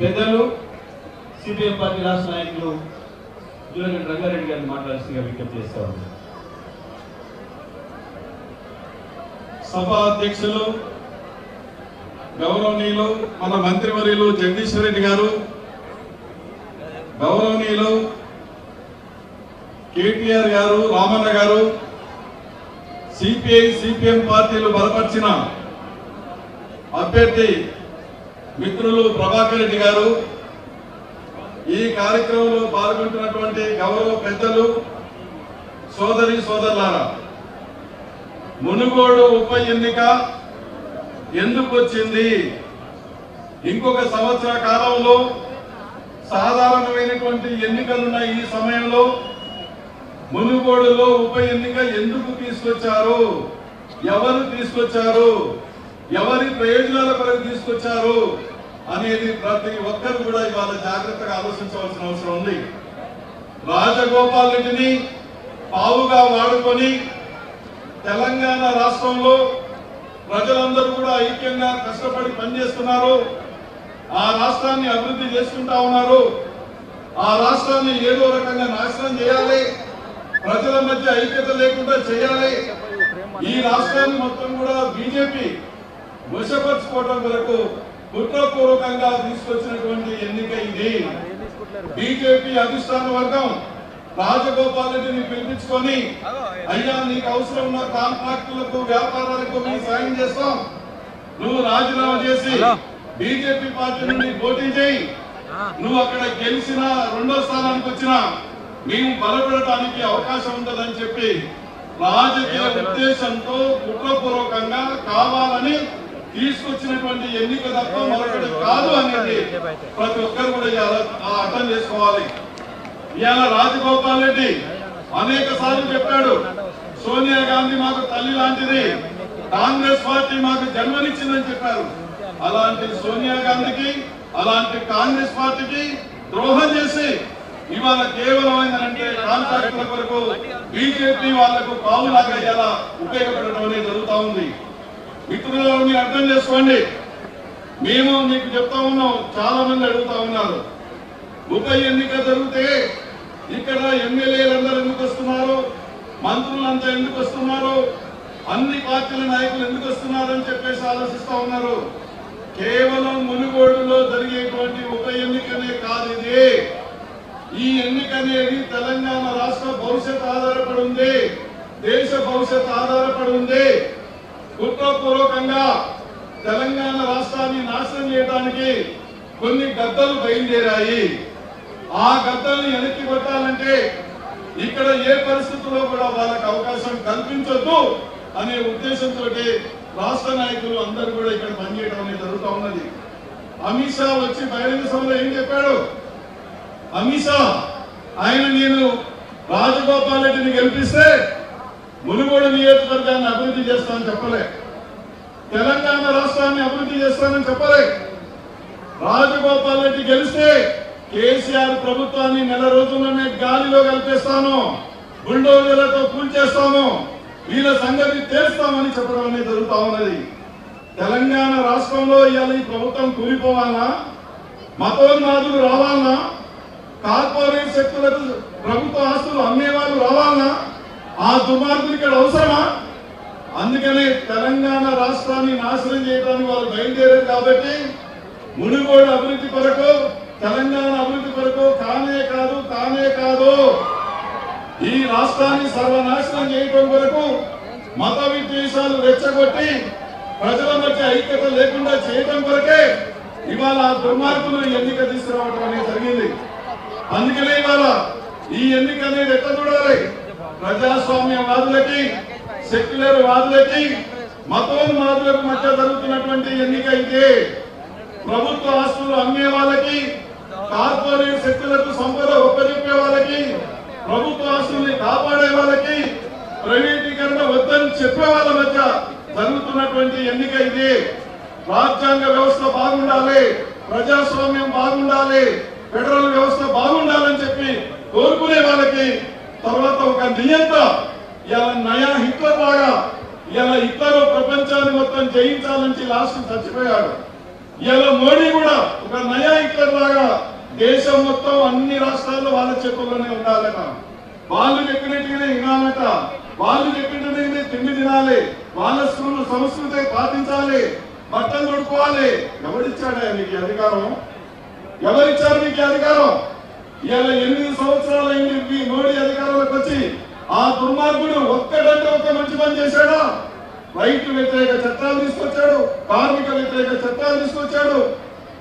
CPM party राष्ट्र नायक जूलगड्ड रंगारेड्डी गारिनि विज्ञप्ति सभा अध्यक्षुलु गौरवनीयुलु मन मंत्रिवर्युलु जगदीश्वर रेड्डी गारु गौरवनीयुलु केटीआर गारु रामण्ण गारु सीपीआई सीपीएम पार्टीलु बलपर्चिन अभ्यर्थि मित्रुलु प्रभाकर रेड्डी गारु ఈ కార్యక్రమంలో పాల్గొంటున్నటువంటి గౌరవ పెద్దలు సోదరి సోదరులారా మునుగోడు ఉప ఎన్నిక ఎందుకు వచ్చింది ఇంకొక సంవత్సర కాలంలో సాధారణమైనటువంటి ఎన్నికలు ఉన్న ఈ సమయంలో మునుగోడులో ఉప ఎన్నిక ఎందుకు తీసుకొచ్చారు ఎవరు తీసుకొచ్చారు ఎవరి ప్రయోజనాల కొరకు తీసుకొచ్చారు అనేది ప్రతి ఒక్కరు కూడా ఇవాల జాగృతగా ఆలోచించవలసిన అవసరం ఉంది. రాజగోపాల్ రెడ్డిని పావుగా వాడుకొని తెలంగాణ రాష్ట్రంలో ప్రజలందరూ కూడా ఐక్యంగా కష్టపడి పని చేస్తున్నారు. ఆ రాష్ట్రాన్ని అభివృద్ధి చేస్తుంటా ఉన్నారు. ఆ రాష్ట్రాన్ని ఏదో రకంగా నాశనం చేయాలి. ప్రజల మధ్య ఐక్యత లేకుండా చేయాలి. ఈ రాష్ట్రాన్ని మొత్తం కూడా బీజేపీ వశపర్చుకోవడం వరకు కుట్రపూర్వకంగా తీసుకొచ్చినటువంటి ఎన్నిక ఇది. బీజేపీ అధిష్టాన వర్గం రాజగోపాల్ రెడ్డిని పిలిపించుకొని అయ్యా నీకు అవసరం ఉన్న కాంట్రాక్టులకు వ్యాపారాలకు మేము సాయం చేస్తాం, నువ్వు రాజీనామా చేసి బీజేపీ పార్టీ నుండి పోటీ చేయి, నువ్వు అక్కడ గెలిచిన రెండో స్థానానికి వచ్చినా మేము బలపడటానికి అవకాశం ఉంటుందని చెప్పి రాజకీయ ఉద్దేశంతో కుట్రపూర్వకంగా కావాలని తీసుకొచ్చినటువంటి ఎన్నిక తప్ప మరొకటి కాదు అనేది ప్రతి ఒక్కరు కూడా అర్థం చేసుకోవాలి. ఇవాళ రాజగోపాల్ రెడ్డి అనేక సార్లు చెప్పాడు, సోనియా గాంధీ మాకు తల్లి లాంటిది, కాంగ్రెస్ పార్టీ మాకు జన్మనిచ్చిందని చెప్పారు. అలాంటి సోనియా గాంధీకి అలాంటి కాంగ్రెస్ పార్టీకి ద్రోహం చేసి ఇవాళ కేవలం ఏంటంటే కాంట్రాక్టుల కొరకు బీజేపీ వాళ్లకు పావులాగా ఇలా ఉపయోగపడటం అనేది జరుగుతూ ఉంది. మిత్రులు మీరు అర్థం చేసుకోండి. మేము మీకు చెప్తా ఉన్నాం, చాలా మంది అడుగుతా ఉన్నారు ఉప ఎన్నిక జరిగితే ఇక్కడ ఎమ్మెల్యేలందరూ ఎందుకు వస్తున్నారు, మంత్రులంతా ఎందుకు వస్తున్నారు, అన్ని పార్టీల నాయకులు ఎందుకు వస్తున్నారు అని చెప్పేసి ఆలోచిస్తూ ఉన్నారు. కేవలం మునుగోడులో జరిగేటువంటి ఉప ఎన్నికనే కాదు ఇది. ఈ ఎన్నిక అనేది తెలంగాణ రాష్ట్ర భవిష్యత్ ఆధారపడి ఉంది, దేశ భవిష్యత్ ఆధారపడి ఉంది. కుట్రపూర్వకంగా తెలంగాణ రాష్ట్రాన్ని నాశనం చేయడానికి కొన్ని గద్దలు బయలుదేరాయి. ఆ గద్దల్ని వెనక్కి కొట్టాలంటే ఇక్కడ ఏ పరిస్థితుల్లో కూడా వాళ్ళకి అవకాశం కల్పించొద్దు అనే ఉద్దేశంతో రాష్ట్ర నాయకులు అందరూ కూడా ఇక్కడ పనిచేయడం అనేది జరుగుతూ ఉన్నది. అమిత్ షా వచ్చి బహిరంగ సభలో ఏం చెప్పాడు? అమిత్ షా ఆయన నేను రాజగోపాల్ రెడ్డిని గెలిపిస్తే మునుగోడు నియోజకవర్గాన్ని అభివృద్ధి చేస్తానని చెప్పలే, తెలంగాణ రాష్ట్రాన్ని అభివృద్ధి చేస్తానని చెప్పలే. రాజగోపాల్ రెడ్డి గెలిస్తే కేసీఆర్ ప్రభుత్వాన్ని నెల రోజుల్లోనే గాలిలో కలిపేస్తాను, బుల్డోజర్లతో కూల్చేస్తాము, వీళ్ళ సంగతి తెలుస్తామని చెప్పడం అనేది జరుగుతూ ఉన్నది. తెలంగాణ రాష్ట్రంలో ఇవాళ ఈ ప్రభుత్వం కూలిపోవాలన్నా, మతోన్మాదులు రావాలన్నా, కార్పొరేట్ శక్తులకు ప్రభుత్వ ఆస్తులు అమ్మేవాళ్ళు రావాలన్నా, ఆ దుమార్గులు ఇక్కడ అవసరమా? అందుకనే తెలంగాణ రాష్ట్రాన్ని నాశనం చేయడానికి వాళ్ళు బయలుదేరారు. కాబట్టి మునుగోడు అభివృద్ధి కొరకు, తెలంగాణ అభివృద్ధి కొరకు కానే కాదు ఈ రాష్ట్రాన్ని సర్వనాశనం చేయడం కొరకు మత విద్వేషాలు రెచ్చగొట్టి ప్రజల మధ్య ఐక్యత లేకుండా చేయడం కొరకే ఇవాళ ఆ దుర్మార్గులు ఎన్నిక తీసుకురావడం అనేది జరిగింది. అందుకనే ఇవాళ ఈ ఎన్నిక అనేది ఎట్లా చూడాలి? ప్రజాస్వామ్యవాదులకి, సెక్యులర్ వాదులకి, మతోన్మాదులకు మధ్య జరుగుతున్నటువంటి ఎన్నిక అయితే ప్రభుత్వ ఆస్తులు అమ్మే వాళ్ళకి, కార్పొరేట్ శక్తులకు సంపద ఒప్పజెప్పే వాళ్ళకి, ప్రభుత్వ ఆస్తుల్ని కాపాడే వాళ్ళకి, ప్రైవేటీకరణ వద్దని చెప్పే వాళ్ళ మధ్య జరుగుతున్నటువంటి ఎన్నిక ఇది. రాజ్యాంగ వ్యవస్థ బాగుండాలి, ప్రజాస్వామ్యం బాగుండాలి, ఫెడరల్ వ్యవస్థ బాగుండాలని చెప్పి కోరుకునే వాళ్ళకి తర్వాత ఒక నియంత ఇలా నయా హిట్లర్ లాగా ఇలా ఇతరు ప్రపంచాన్ని మొత్తం జయించాలని లాస్ట్ చచ్చిపోయాడు. ఇలా మోడీ కూడా ఒక నయా హిట్లర్ देश मोतम अन्नी राष्ट्राल वाल चतने वाले विनाट वाले तिंडी तिनाली वाल संस्कृति पाटिंचाली बटन तुड़काली एवरिचाड़ा नी अधिकार एवरिचार नी अधिकार इला 8 సంవత్సరాలు మోడీ అధికారంలోకి వచ్చి ఆ దుర్మార్గుడు ఒక్కడంటే ఒక్క మంచి పని చేశాడా? రైతు వ్యతిరేక చట్టాలు తీసుకొచ్చాడు, కార్మిక వ్యతిరేక చట్టాలు తీసుకొచ్చాడు,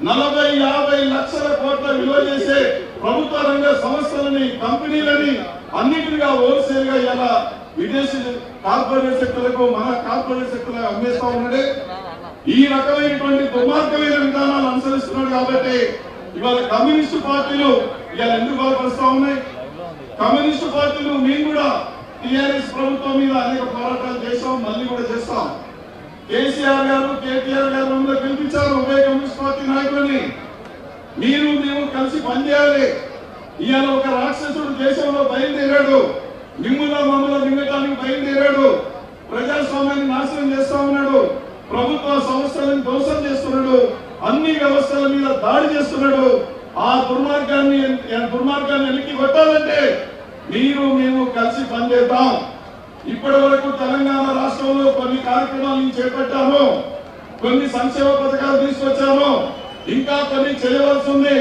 40 50 లక్షల కోట్ల విలువ చేసే ప్రభుత్వ రంగ సంస్థలని కంపెనీలని అన్నిటిగా హోల్సేల్ గా ఇలా విదేశీ కార్పొరేట్ సెక్టార్లకు మన కార్పొరేట్ సెక్టార్ అమ్మేస్తా ఉన్నాడు। ఈ రకమైనటువంటి దుర్మార్గమైన విధానాలు అనుసరిస్తున్నాడు కాబట్టి ఇవాళ కమ్యూనిస్ట్ పార్టీలు ఇలా ఎందుకు బాధపడతా ఉన్నాయి? కమ్యూనిస్ట్ పార్టీలు మేము కూడా టిఆర్ఎస్ ప్రభుత్వం మీద అనేక పోరాటాలు చేశాం, మళ్ళీ కూడా చేస్తాం। కేసీఆర్ గారు కేటీఆర్ గారు అందరూ పిలిపించారు ఉభయ కమ్యూనిస్ట్ పార్టీ నాయకులని, మీరు మేము కలిసి పనిచేయాలి। ఇవాళ ఒక రాక్షసుడు దేశంలో బయలుదేరాడు, మిమ్మల్ని మమ్మల్ని మింగటానికి బయలుదేరాడు, ప్రజాస్వామ్యాన్ని నాశనం చేస్తా ఉన్నాడు, ప్రభుత్వ సంస్థలను ధ్వంసం చేస్తున్నాడు, అన్ని వ్యవస్థల మీద దాడి చేస్తున్నాడు। ఆ దుర్మార్గాన్ని వెలికి కొట్టాలంటే మీరు మేము కలిసి పనిచేద్దాం। ఇప్పటి వరకు తెలంగాణ రాష్ట్రంలో కొన్ని కార్యక్రమాలను చేపట్టాము, కొన్ని సంక్షేమ పథకాలు తీసుకొచ్చాము, ఇంకా కొన్ని చేయవలసి ఉంది।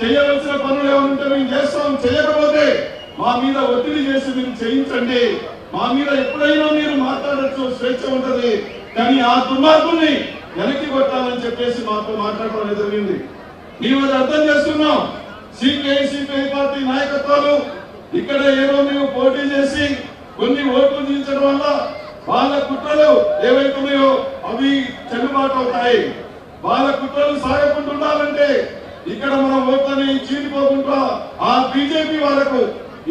చేయవలసిన పనులు ఏమంటే మేము చేస్తాం, చేయకపోతే మా మీద ఒత్తిడి చేసి మీరు చేయించండి, మా మీద ఎప్పుడైనా మీరు మాట్లాడచ్చు, స్వేచ్ఛ ఉంటుంది। కానీ ఆ దుర్మార్గుల్ని వెనక్కి కొట్టాలని చెప్పేసి మాతో మాట్లాడడం జరిగింది। మేము అర్థం చేస్తున్నాం, సిపిఐ సిపిఐ పార్టీ నాయకత్వాలు ఇక్కడ ఏదో మేము పోటీ చేసి కొన్ని ఓట్లు దించడం వల్ల వాళ్ళ కుట్రలు ఏవైతున్నాయో అవి చెల్లుబాటు అవుతాయి। వాళ్ళ కుట్రలు సాగకుంటుండాలంటే ఇక్కడ మన ఓట్లని చీలిపోకుండా ఆ బీజేపీ వాళ్ళకు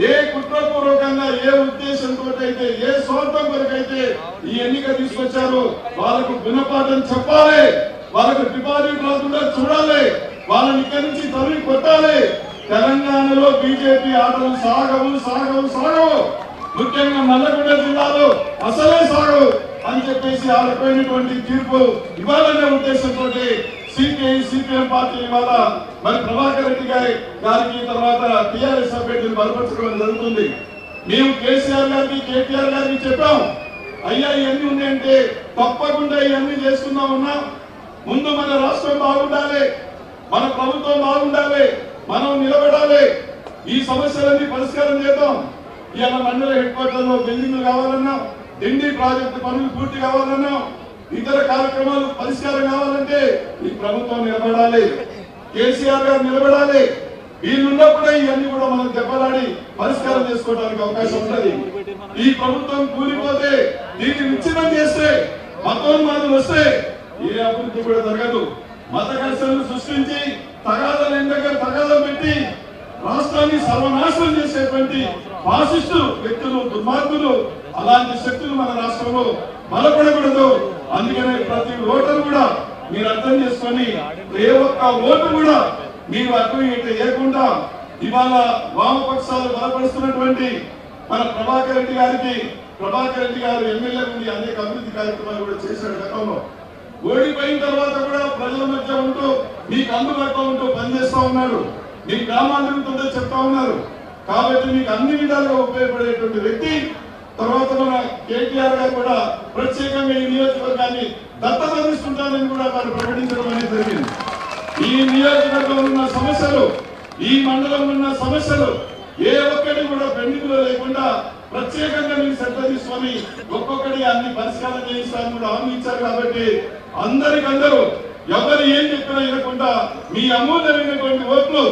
ఏ కుట్రపూర్వకంగా ఏ ఉద్దేశంతో అయితే ఏ స్వార్థం కొరకైతే ఈ ఎన్నిక తీసుకొచ్చారో వాళ్ళకు గుణపాఠం చెప్పాలి, వాళ్ళకు డిపాజిట్ రాకుండా చూడాలి, వాళ్ళని ఇక్కడి నుంచి తరిమి కొట్టాలి। తెలంగాణలో బీజేపీ ఆటలు సాగవు సాగవు సాగవు, ముఖ్యంగా నల్లగొండ జిల్లాలో అసలే సాగవు అని చెప్పేసి ఆడిపోయినటువంటి తీర్పు ఇవ్వాలనే ఉద్దేశంతో సిపిఐ సిపిఎం పార్టీ ఇవాళ మరి ప్రభాకర్ రెడ్డి గారికి తర్వాత టిఆర్ఎస్ అభ్యర్థులు బలపరచడం జరుగుతుంది। మేము కేసీఆర్ గారికి కేటీఆర్ గారికి చెప్పాం, అయ్యా ఇవన్నీ ఉన్నాయంటే తప్పకుండా ఇవన్నీ చేసుకుందామన్నా, ముందు మన రాష్ట్రం బాగుండాలి, మన ప్రభుత్వం బాగుండాలి, మనం నిలబడాలి, ఈ సమస్యలన్నీ పరిష్కారం చేద్దాం। ఇవాళ మండల హెడ్ క్వార్టర్లో బిల్డింగ్లు కావాలన్నా, దిండి ప్రాజెక్టు పనులు పూర్తి కావాలన్నా, ఇతర కార్యక్రమాలు పరిష్కారం కావాలంటే ఈ ప్రభుత్వం నిలబడాలి, కేసీఆర్ గారు నిలబడాలి। వీళ్ళున్నప్పుడే ఇవన్నీ కూడా మనం దెబ్బలాడి పరిష్కారం చేసుకోవడానికి అవకాశం ఉంటుంది। ఈ ప్రభుత్వం కూలిపోతే దీన్ని విచ్ఛిన్నం చేస్తే మతోన్మాదులు వస్తే ఏ అభివృద్ధి కూడా జరగదు। మత ఘర్షణలు సృష్టించి తగాదాల దగ్గర తగాదాలు పెట్టి రాష్ట్రాన్ని సర్వనాశనం చేసేటువంటి ఫాసిస్టు వ్యక్తులు దుర్మార్గులు అలాంటి శక్తులు మన రాష్ట్రంలో బలపడకూడదు। అందుకనే ప్రతి ఓటరు కూడా మీరు అర్థం చేసుకొని ఏ ఒక్క ఓటు కూడా మీరు అర్థం ఇట్లా చేయకుండా ఇవాళ వామపక్షాలు బలపరుస్తున్నటువంటి మన ప్రభాకర్ రెడ్డి గారు ఎమ్మెల్యే నుండి అనేక అభివృద్ధి కార్యక్రమాలు కూడా చేశారు। గతంలో ఓడిపోయిన తర్వాత కూడా ప్రజల మధ్య ఉంటూ మీకు అందుబాటులో ఉంటూ పనిచేస్తా ఉన్నాడు, మీ గ్రామాన్ని ఉంటుందో చెప్తా ఉన్నారు, కాబట్టి మీకు అన్ని విధాలుగా ఉపయోగపడేటువంటి వ్యక్తి। తర్వాత మన కేటీఆర్ గారు కూడా ప్రత్యేకంగా ఈ నియోజకవర్గాన్ని దత్తత తీసుకుంటానని కూడా వారు ప్రకటించడం అనేది జరిగింది। ఈ నియోజకవర్గంలో ఉన్న సమస్యలు, ఈ మండలంలో ఉన్న సమస్యలు ఏ ఒక్కటి కూడా పెండింగ్లో లేకుండా ప్రత్యేకంగా మీరు శ్రద్ధ తీసుకొని ఒక్కొక్కటి అన్ని పరిష్కారం చేయిస్తారని కూడా హామీ ఇచ్చారు। కాబట్టి అందరికందరూ ఎవరు ఏం చెప్పినా ఇవ్వకుండా మీ అమూల్యమైనటువంటి ఓట్లు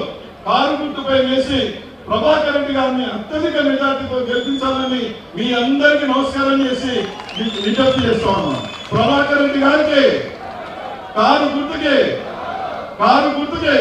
కారు గుర్తుపై వేసి ప్రభాకర్ రెడ్డి గారిని అత్యధిక మెజార్టీతో గెలిపించాలని మీ అందరికి నమస్కారం చేసి విజ్ఞప్తి చేస్తా ఉన్నాం। ప్రభాకర్ రెడ్డి గారికి కారు గుర్తుకే